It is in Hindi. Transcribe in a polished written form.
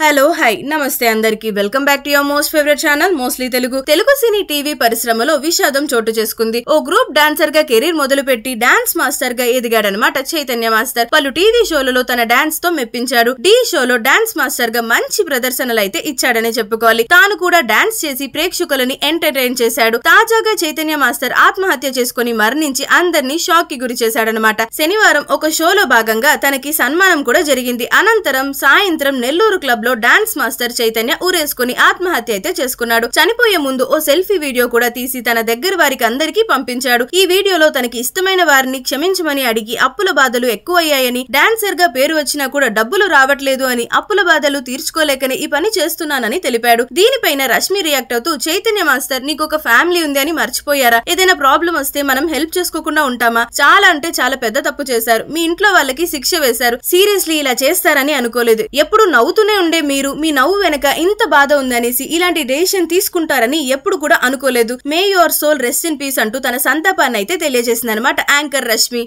हेलो हाय नमस्ते अंदर की welcome back to your most favourite channel mostly Telugu. Telugu cine TV परिश्रमलो विषादम चोटु चेसुकुंदी। ओ ग्रूप डांसर గా కెరీర్ మొదలుపెట్టి డాన్స్ మాస్టర్ గా ఎదిగాడన్నమాట చైతన్య మాస్టర్। పలు టీవీ షోలలో తన డాన్స్ తో మెప్పించాడు। డి షోలో డాన్స్ మాస్టర్ గా మంచి ప్రదర్శనలు అయితే ఇచ్చాడనే చెప్పుకోవాలి। తాను కూడా డాన్స్ చేసి ప్రేక్షకులని ఎంటర్టైన్ చేశాడు। తాజాగా చైతన్య మాస్టర్ ఆత్మహత్య చేసుకొని మరణించి అందర్ని షాక్ కి గురి చేశాడన్నమాట। శనివారం ఒక షోలో భాగంగా తనకి సన్మానం కూడా జరిగింది। అనంతరం సాయంత్రం Nellore club dance master Chaitanya ऊरेसुकोनी आत्महत्य अयिते चेसुकुन्नाडु। चनिपोये मुंदु ओ सेल्फी वीडियो कूडा तीसी तन दग्गर वारिकी अंदरिकी पंपिंचाडु। ई वीडियोलो तनकी इष्टमैन वारिनी क्षमिंचमनी अडिगी अप्पुल बाधलु एक्कुवय्यायनी डान्सर गा पेरु वच्चिना कूडा डब्बुलु रावट्लेदु अनि अप्पुल बाधलु तीर्चुकोलेकने ई पनी चेस्तुन्नाननी तेलिपाडु। दीनिपैन रश्मी रियाक्ट अवुतू चैतन्य मास्टर नीकु ओक फ्यामिली उंदी अनि मर्चिपोयारा? एदैना प्राब्लम वस्ते मनं हेल्प चेसुकोकुंडा उंटामा? चाला अंटे चाला पेद्द तप्पु चेशारु। मी इंट्लो वाळ्ळकी शिक्ष वेशारु। सीरियस्ली इला चेस्तारनी अनुकोलेदु। एप्पुडू नव्वुतूने उंटारु। మీరు మీ నవ్వు వెనక ఇంత బాధ ఉందనేసి ఇలాంటి డెసిషన్ తీసుకుంటారని ఎప్పుడు కూడా అనుకోలేదు। May your soul rest in peace అంటూ తన సంతాపాన్ని అయితే తెలియజేసిందన్నమాట యాంకర్ రష్మి।